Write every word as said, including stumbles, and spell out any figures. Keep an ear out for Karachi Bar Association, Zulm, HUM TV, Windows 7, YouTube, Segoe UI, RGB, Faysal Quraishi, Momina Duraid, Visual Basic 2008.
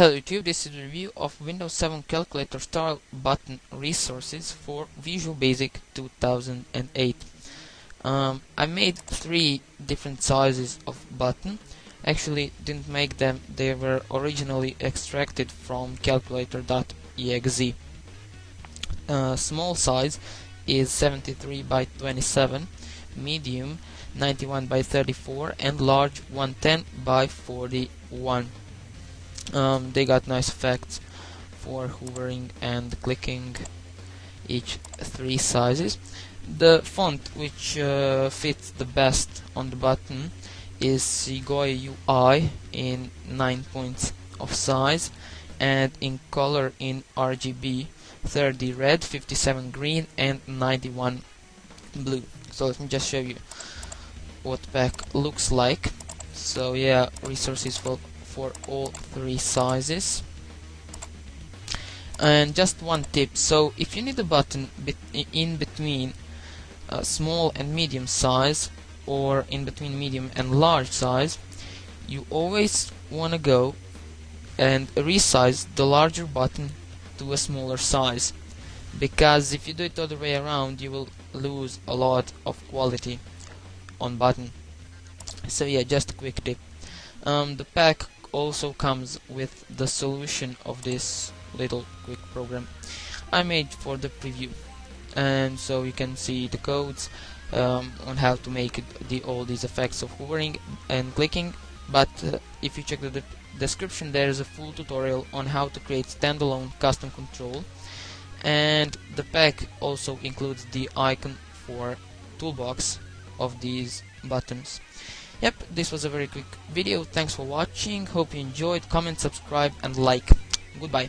Hello YouTube, this is a review of Windows seven calculator style button resources for Visual Basic two thousand eight. Um, I made three different sizes of button. Actually didn't make them, they were originally extracted from calculator dot E X E. Uh, small size is seventy-three by twenty-seven, medium ninety-one by thirty-four and large one ten by forty-one. Um, they got nice effects for hoovering and clicking each three sizes. The font which uh, fits the best on the button is Segoe U I in nine points of size and in color in R G B, thirty red, fifty-seven green and ninety-one blue. So let me just show you what pack looks like. So yeah, resources for for all three sizes. And just one tip: so if you need a button bet in between uh, small and medium size, or in between medium and large size, you always want to go and resize the larger button to a smaller size, because if you do it the other way around, you will lose a lot of quality on button. So yeah, just a quick tip. Um, the pack also comes with the solution of this little quick program I made for the preview, and so you can see the codes um, on how to make it the, all these effects of hoovering and clicking. But uh, if you check the de description, there is a full tutorial on how to create standalone custom control, and the pack also includes the icon for toolbox of these buttons. Yep, this was a very quick video. Thanks for watching, hope you enjoyed. Comment, subscribe and like. Goodbye.